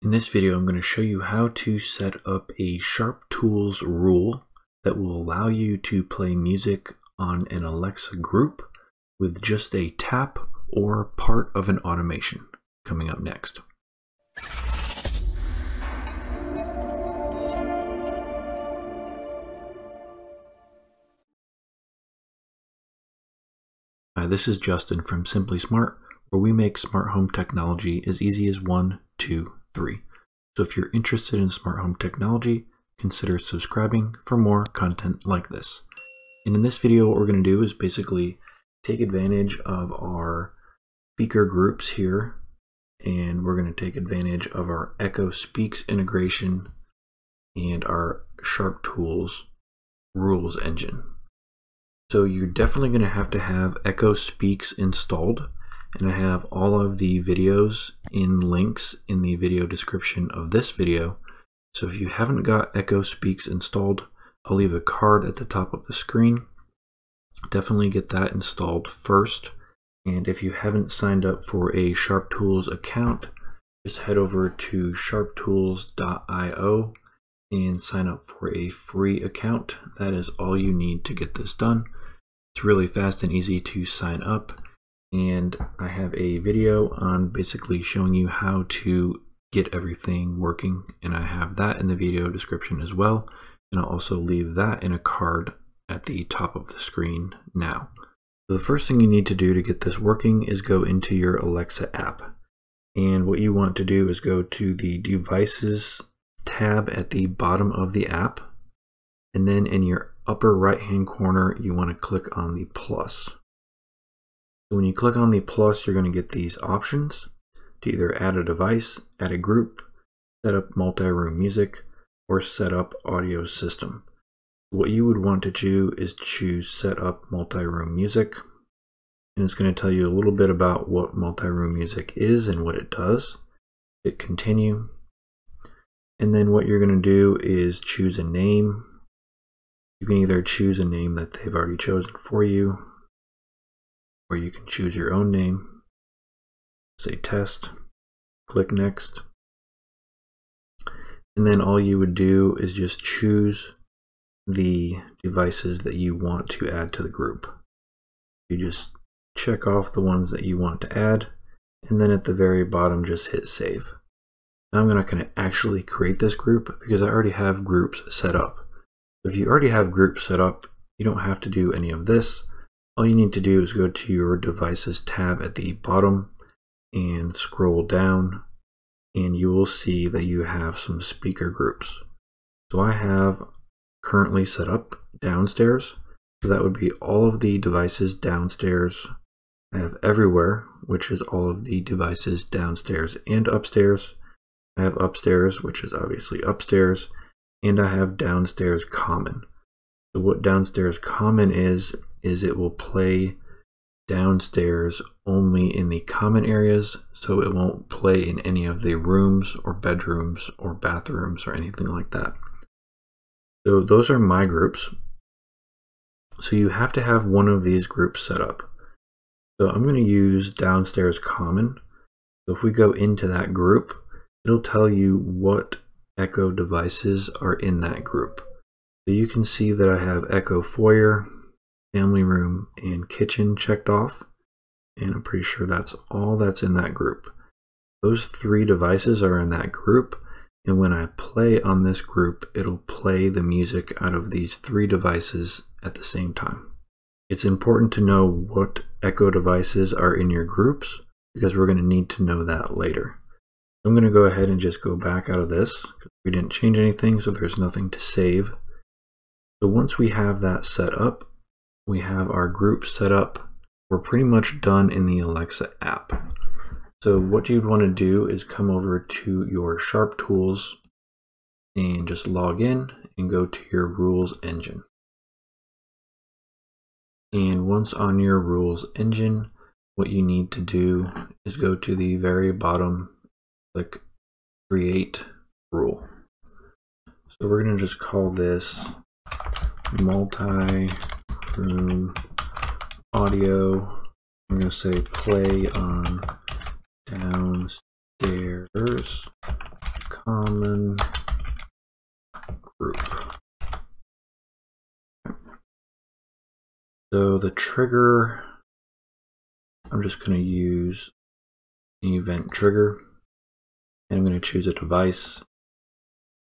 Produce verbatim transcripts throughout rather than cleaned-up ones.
In this video, I'm going to show you how to set up a SharpTools rule that will allow you to play music on an Alexa group with just a tap or part of an automation. Coming up next. Hi, this is Justin from Simply Smart, where we make smart home technology as easy as one, two, three. So if you're interested in smart home technology, consider subscribing for more content like this. And in this video, what we're going to do is basically take advantage of our speaker groups here, and we're going to take advantage of our Echo Speaks integration and our SharpTools rules engine. So you're definitely going to have to have Echo Speaks installed. And I have all of the videos in links in the video description of this video. So if you haven't got Echo Speaks installed, I'll leave a card at the top of the screen. Definitely get that installed first. And if you haven't signed up for a SharpTools account, just head over to sharp tools dot i o and sign up for a free account. That is all you need to get this done. It's really fast and easy to sign up. And I have a video on basically showing you how to get everything working, and I have that in the video description as well, and I'll also leave that in a card at the top of the screen now. So the first thing you need to do to get this working is go into your Alexa app, and what you want to do is go to the Devices tab at the bottom of the app, and then in your upper right hand corner you want to click on the plus. When you click on the plus, you're going to get these options to either add a device, add a group, set up multi-room music, or set up audio system. What you would want to do is choose set up multi-room music, and it's going to tell you a little bit about what multi-room music is and what it does. Hit continue, and then what you're going to do is choose a name. You can either choose a name that they've already chosen for you, or you can choose your own name. Say test, click next. And then all you would do is just choose the devices that you want to add to the group. You just check off the ones that you want to add, and then at the very bottom just hit save. Now I'm not going to actually create this group because I already have groups set up. If you already have groups set up, you don't have to do any of this. All you need to do is go to your Devices tab at the bottom and scroll down, and you will see that you have some speaker groups. So I have currently set up downstairs, so that would be all of the devices downstairs. I have everywhere, which is all of the devices downstairs and upstairs. I have upstairs, which is obviously upstairs, and I have downstairs common. So what downstairs common is, is it will play downstairs only in the common areas, so it won't play in any of the rooms or bedrooms or bathrooms or anything like that. So those are my groups. So you have to have one of these groups set up. So I'm going to use downstairs common. So if we go into that group, it'll tell you what Echo devices are in that group. So you can see that I have Echo Foyer, Family Room, and Kitchen checked off, and I'm pretty sure that's all that's in that group. Those three devices are in that group, and when I play on this group, it'll play the music out of these three devices at the same time. It's important to know what Echo devices are in your groups because we're going to need to know that later. I'm going to go ahead and just go back out of this because we didn't change anything, so there's nothing to save. So once we have that set up, we have our group set up. We're pretty much done in the Alexa app. So what you'd want to do is come over to your SharpTools and just log in and go to your rules engine. And once on your rules engine, what you need to do is go to the very bottom, click create rule. So we're going to just call this multi room audio. I'm going to say play on downstairs common group. So the trigger, I'm just going to use an event trigger, and I'm going to choose a device.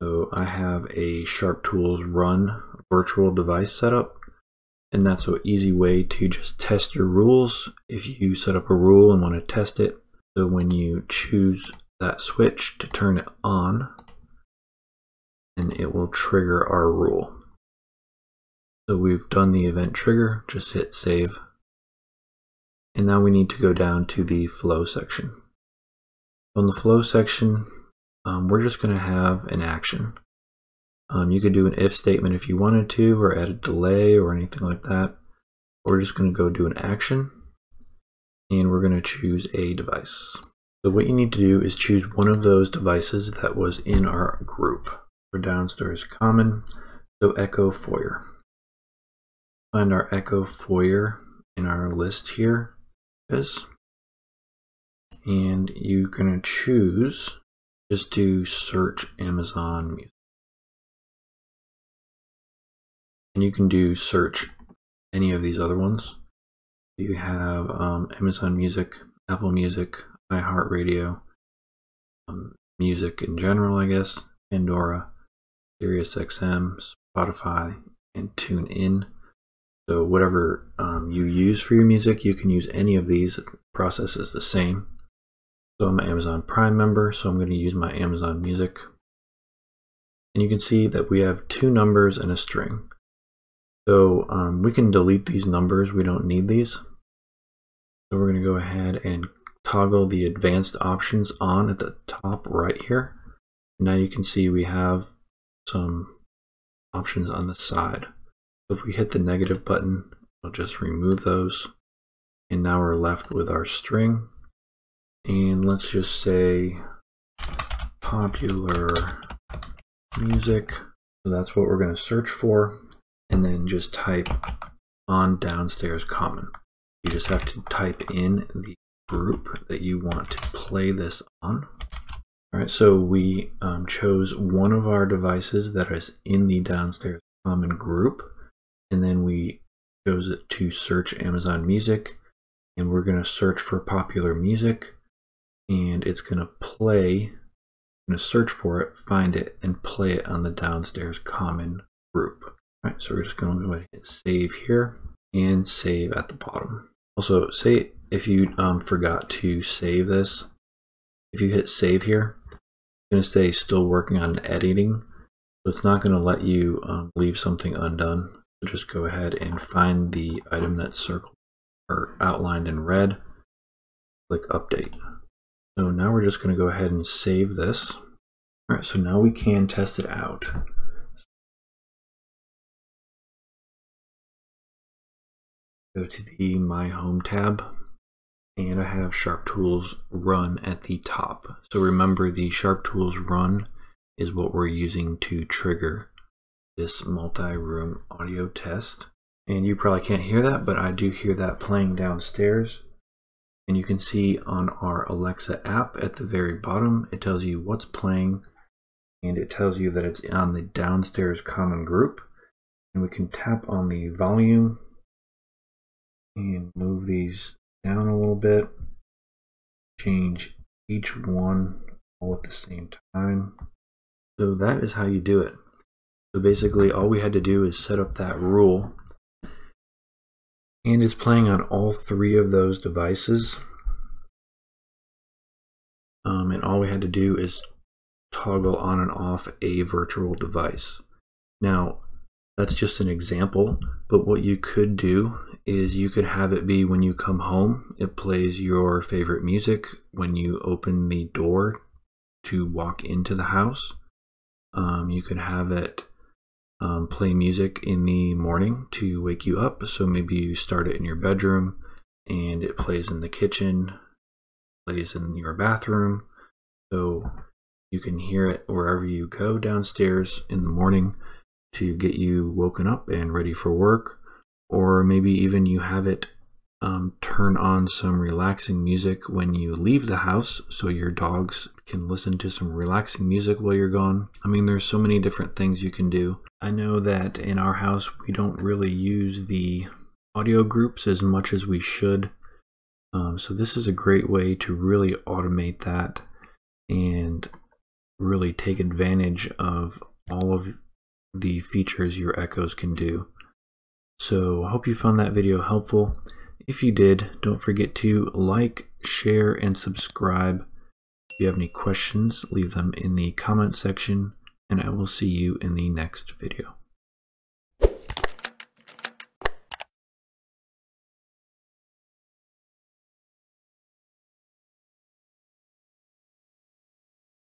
So I have a SharpTools Run virtual device setup, and that's an easy way to just test your rules if you set up a rule and want to test it. So when you choose that switch to turn it on, and it will trigger our rule. So we've done the event trigger, just hit save. And now we need to go down to the flow section. On the flow section, um, we're just going to have an action. Um, you could do an if statement if you wanted to, or add a delay or anything like that. We're just going to go do an action, and we're going to choose a device. So what you need to do is choose one of those devices that was in our group. For downstairs common, so Echo Foyer. Find our Echo Foyer in our list here, is, and you're going to choose just to search Amazon Music. And you can do search any of these other ones. You have um, Amazon Music, Apple Music, iHeartRadio, um, music in general, I guess, Pandora, SiriusXM, Spotify, and TuneIn. So whatever um, you use for your music, you can use any of these. The process is the same. So I'm an Amazon Prime member, so I'm going to use my Amazon Music. And you can see that we have two numbers and a string. So um, we can delete these numbers. We don't need these. So we're going to go ahead and toggle the advanced options on at the top right here. Now you can see we have some options on the side. If we hit the negative button, it'll just remove those. And now we're left with our string. And let's just say popular music. So that's what we're going to search for. And then just type on downstairs common. You just have to type in the group that you want to play this on. All right, so we um, chose one of our devices that is in the downstairs common group. And then we chose it to search Amazon Music, and we're going to search for popular music, and it's going to play, going to search for it, find it, and play it on the downstairs common group. All right, so we're just going to go ahead and hit save here, and save at the bottom. Also, say if you um, forgot to save this, if you hit save here, it's going to say still working on editing, so it's not going to let you um, leave something undone. Just go ahead and find the item that's circled or outlined in red, click update. So now we're just going to go ahead and save this. All right, so now we can test it out. Go to the My Home tab, and I have SharpTools Run at the top. So remember, the SharpTools Run is what we're using to trigger this multi-room audio test. And you probably can't hear that, but I do hear that playing downstairs. And you can see on our Alexa app at the very bottom, it tells you what's playing, and it tells you that it's on the downstairs common group. And we can tap on the volume and move these down a little bit, change each one all at the same time. So that is how you do it. So basically all we had to do is set up that rule, and it's playing on all three of those devices. Um, and all we had to do is toggle on and off a virtual device. Now that's just an example, but what you could do is you could have it be when you come home, it plays your favorite music when you open the door to walk into the house. Um, you could have it Um, play music in the morning to wake you up. So maybe you start it in your bedroom and it plays in the kitchen, plays in your bathroom. So you can hear it wherever you go downstairs in the morning to get you woken up and ready for work. Or maybe even you have it Um, turn on some relaxing music when you leave the house so your dogs can listen to some relaxing music while you're gone. I mean, there's so many different things you can do. I know that in our house, we don't really use the audio groups as much as we should. Um, so this is a great way to really automate that and really take advantage of all of the features your Echoes can do. So I hope you found that video helpful. If you did, don't forget to like, share, and subscribe. If you have any questions, leave them in the comment section, and I will see you in the next video.